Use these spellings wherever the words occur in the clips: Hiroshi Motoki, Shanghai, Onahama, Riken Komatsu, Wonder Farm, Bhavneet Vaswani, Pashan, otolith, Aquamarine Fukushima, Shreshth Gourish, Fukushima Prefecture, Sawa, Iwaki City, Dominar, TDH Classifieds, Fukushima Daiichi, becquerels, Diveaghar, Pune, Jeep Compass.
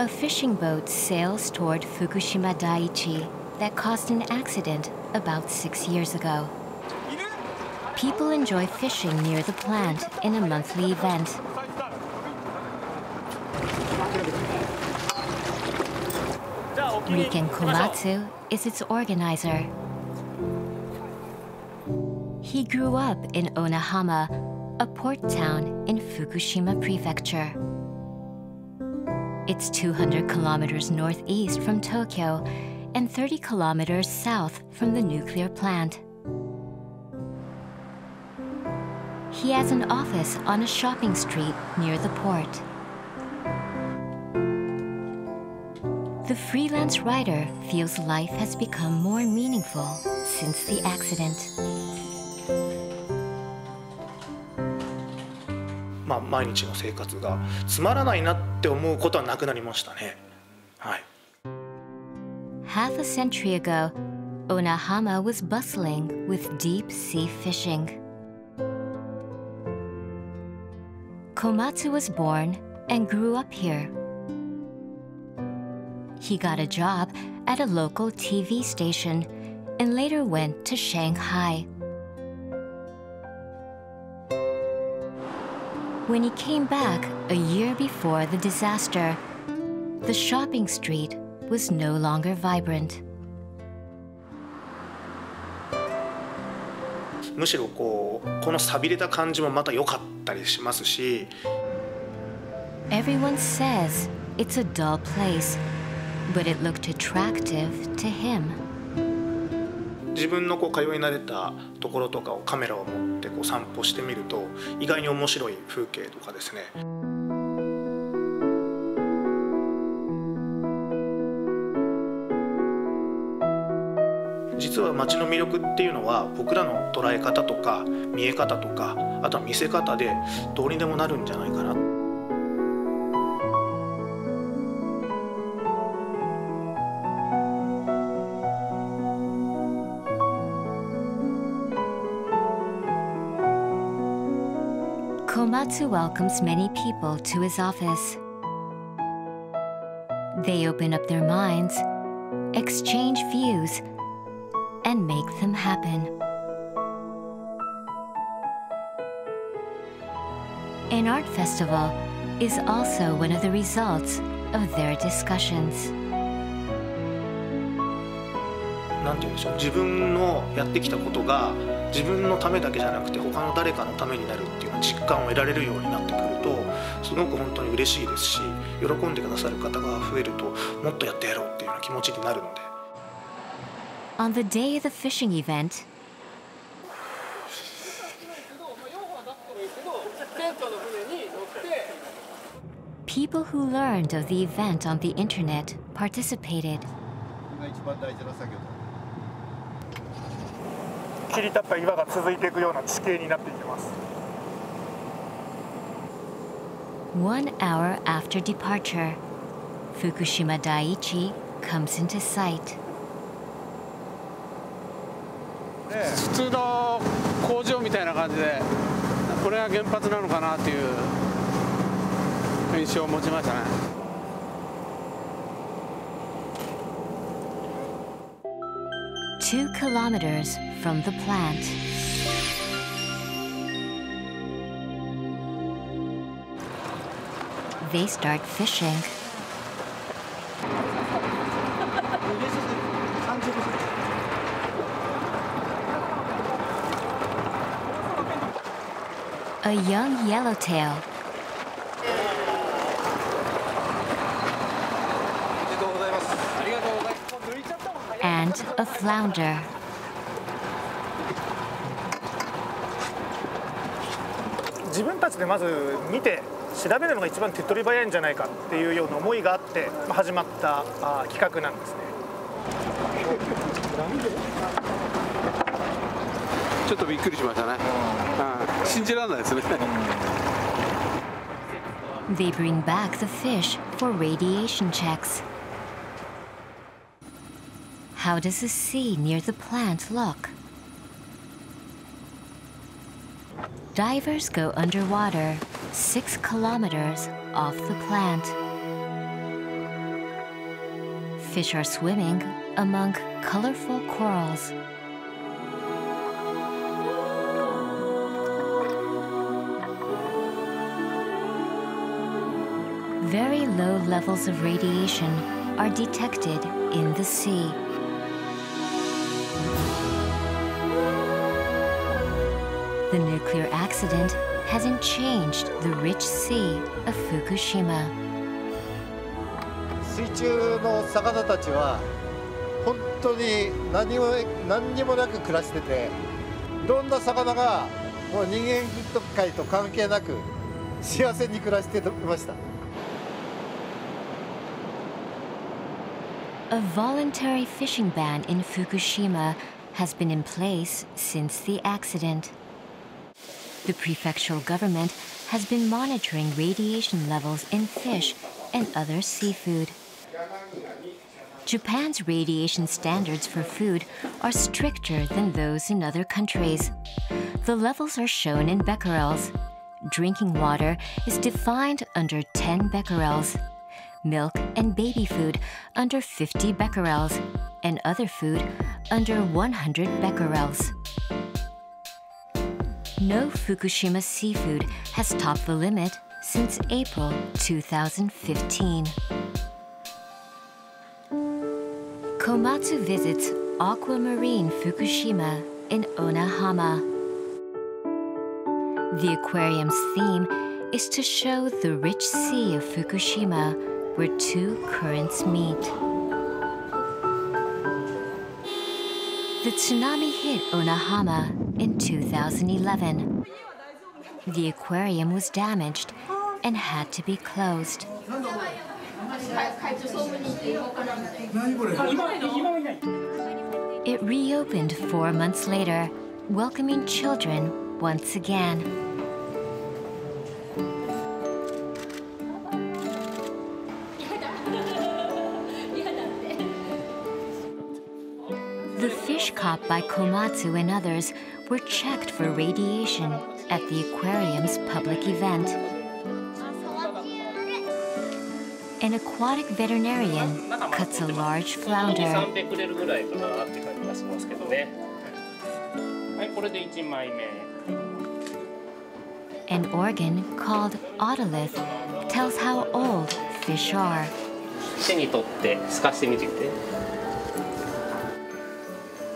A fishing boat sails toward Fukushima Daiichi that caused an accident about 6 years ago. People enjoy fishing near the plant in a monthly event. Riken Komatsu is its organizer. He grew up in Onahama, a port town in Fukushima Prefecture. It's 200 kilometers northeast from Tokyo and 30 kilometers south from the nuclear plant. He has an office on a shopping street near the port. The freelance writer feels life has become more meaningful since the accident. 毎日の生活がつまらないなって思うことはなくなりましたね。はい。Half a century ago, Onahama was bustling with deep sea fishing. Komatsu was born and grew up here. He got a job at a local TV station and later went to Shanghai. When he came back a year before the disaster, the shopping street was no longer vibrant. むしろこの寂れた感じもまた良かったりしますし。 Everyone says it's a dull place. But it looked attractive to him. 自分の通い慣れたところとかをカメラを持って散歩してみると意外に面白い風景とかですね。実は街の魅力っていうのは僕らの捉え方とか見え方とかあとは見せ方でどうにでもなるんじゃないかな。Komatsu welcomes many people to his office. They open up their minds, exchange views, and make them happen. An art festival is also one of the results of their discussions. なんて言うんでしょう。自分のやってきたことが自分のためだけじゃなくて他の誰かのためになるっていうような実感を得られるようになってくるとすごく本当に嬉しいですし喜んでくださる方が増えるともっとやってやろうっていうような気持ちになるので。On the day of the fishing event, people who learned of the event on the internet participated. 切り立った岩が続いていくような地形になっていきます。One hour after departure, Fukushima Daiichi comes into sight. 普通の工場みたいな感じで、これが原発なのかなという印象を持ちましたね。2 kilometers from the plant. They start fishing. A young yellowtail. And a flounder. They bring back the fish for radiation checks. How does the sea near the plant look? Divers go underwater 6 kilometers off the plant. Fish are swimming among colorful corals. Very low levels of radiation are detected in the sea. The nuclear accident hasn't changed the rich sea of Fukushima. 水中の魚たちは本当に何にもなく暮らしてて、いろんな魚がもう人間界と関係なく幸せに暮らしていました。 A voluntary fishing ban in Fukushima has been in place since the accident. The prefectural government has been monitoring radiation levels in fish and other seafood. Japan's radiation standards for food are stricter than those in other countries. The levels are shown in becquerels. Drinking water is defined under 10 becquerels. Milk and baby food under 50 becquerels, and other food under 100 becquerels. No Fukushima seafood has topped the limit since April 2015. Komatsu visits Aquamarine Fukushima in Onahama. The aquarium's theme is to show the rich sea of Fukushima, where two currents meet. The tsunami hit Onahama in 2011. The aquarium was damaged and had to be closed. It reopened 4 months later, welcoming children once again. Caught by Komatsu and others were checked for radiation at the aquarium's public event. An aquatic veterinarian cuts a large flounder. An organ called otolith tells how old fish are.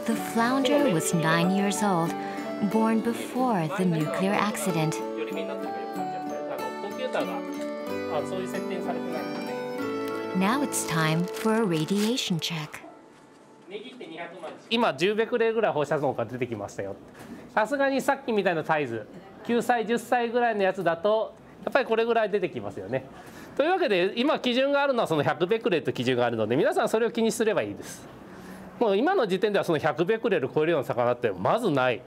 The flounder was 9 years old, born before the nuclear accident. Now it's time for a radiation check. 今10ベクレルぐらい放射能が出てきましたよ。さすがにさっきみたいなサイズ、9歳10歳ぐらいのやつだとやっぱりこれぐらい出てきますよね。というわけで今基準があるのはその100ベクレルと基準があるので、皆さんそれを気にすればいいです。もう今の時点ではその100ベクレル超えるような魚ってまずない。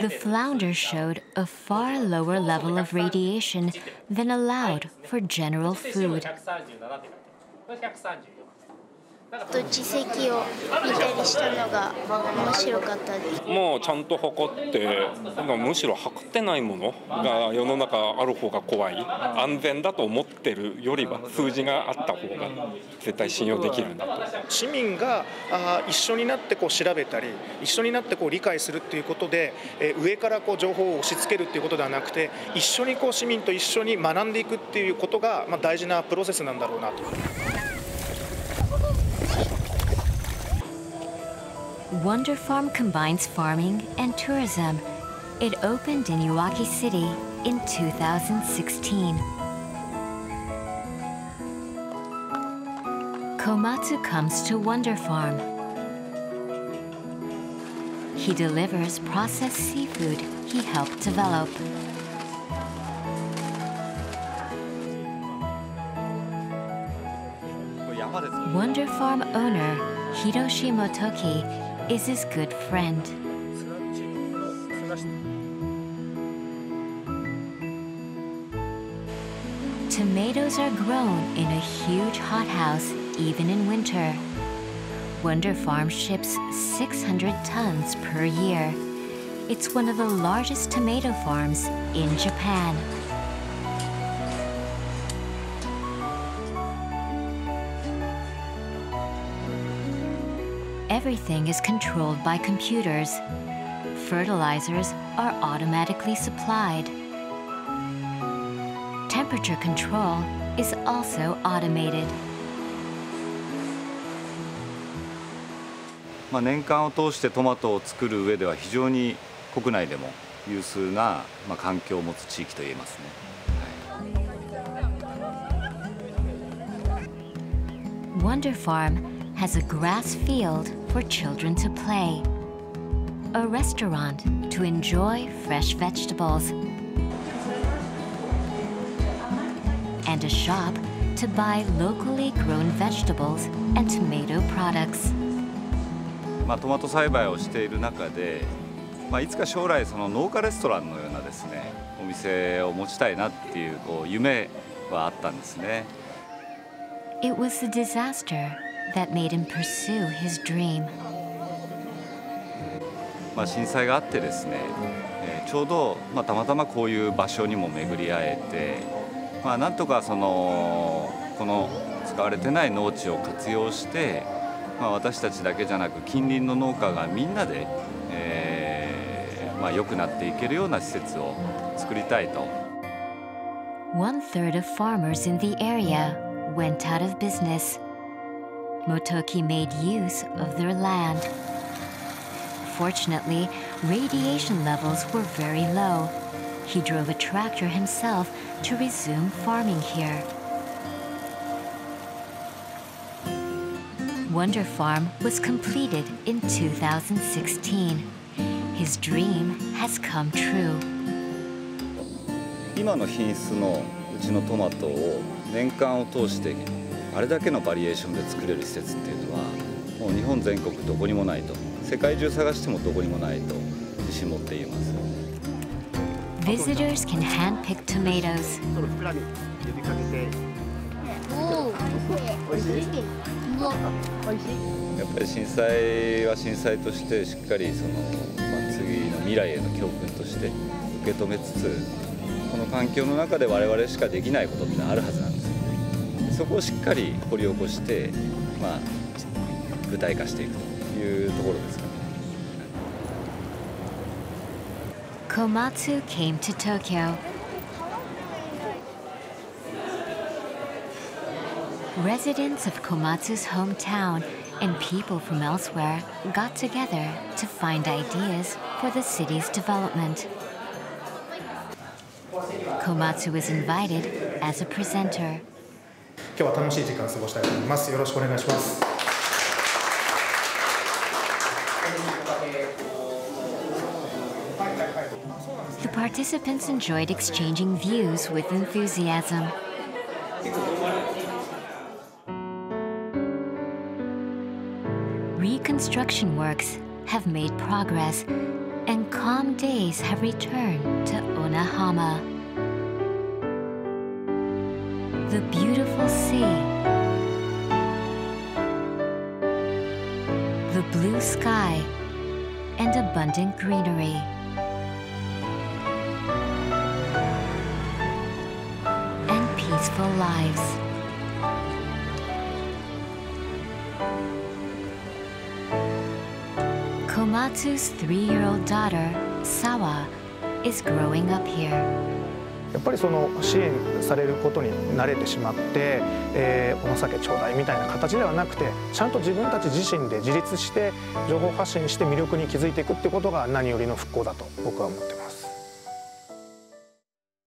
The flounder showed a far lower level of radiation than allowed for general food. 耳石を見たりしたのが面白かったです。もうちゃんと測って、むしろ測ってないものが世の中ある方が怖い。安全だと思ってるよりは数字があった方が絶対信用できるんだと。市民が一緒になってこう調べたり、一緒になってこう理解するっていうことで、上からこう情報を押し付けるっていうことではなくて、一緒にこう市民と一緒に学んでいくっていうことが大事なプロセスなんだろうなと。Wonder Farm combines farming and tourism. It opened in Iwaki City in 2016. Komatsu comes to Wonder Farm. He delivers processed seafood he helped develop. Wonder Farm owner Hiroshi Motoki is his good friend. Tomatoes are grown in a huge hothouse even in winter. Wonder Farm ships 600 tons per year. It's one of the largest tomato farms in Japan. Everything is controlled by computers. Fertilizers are automatically supplied. Temperature control is also automated. 年間を通してトマトを作る上では非常に国内でも有数な環境を持つ地域といえますね。Wonder Farm has a grass field for children to play, a restaurant to enjoy fresh vegetables, and a shop to buy locally grown vegetables and tomato products. トマト栽培をしている中で、いつか将来その農家レストランのようなですね、お店を持ちたいなっていう夢はあったんですね。It was the disaster that made him pursue his dream. 震災があってですね、ちょうどたまたまこういう場所にも巡り合えて、なんとかそのこの使われてない農地を活用して。私たちだけじゃなく近隣の農家がみんなで、良くなっていけるような施設を作りたいと。1/3 of farmers in the area went out of business. Motoki made use of their land. Fortunately, radiation levels were very low. He drove a tractor himself to resume farming here.Wonder Farm was completed in 2016. His dream has come true. 今の品質のうちのトマトを年間を通してあれだけのバリエーションで作れる施設っていうのはもう日本全国どこにもないと、世界中探してもどこにもないと自信持って言います。Visitors can handpick tomatoes. おいしい。やっぱり震災は震災としてしっかりその、次の未来への教訓として受け止めつつ、この環境の中で我々しかできないことってのはあるはずなんですよね。そこをしっかり掘り起こして、具体化していくというところですかね。Komatsu came to Tokyo. Residents of Komatsu's hometown and people from elsewhere got together to find ideas for the city's development. Komatsu was invited as a presenter. 今日は楽しい時間を過ごしたいと思います。よろしくお願いします。The participants enjoyed exchanging views with enthusiasm.Reconstruction works have made progress, and calm days have returned to Onahama. The beautiful sea, the blue sky, and abundant greenery. And peaceful lives.Komatsu's 3-year-old daughter, Sawa, is growing up here. やっぱりその支援されることに慣れてしまって、お情けちょうだいみたいな形ではなくて、ちゃんと自分たち自身で自立して情報発信して魅力に気づいていくってことが何よりの復興だと僕は思ってます。